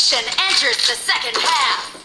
nation enters the second half.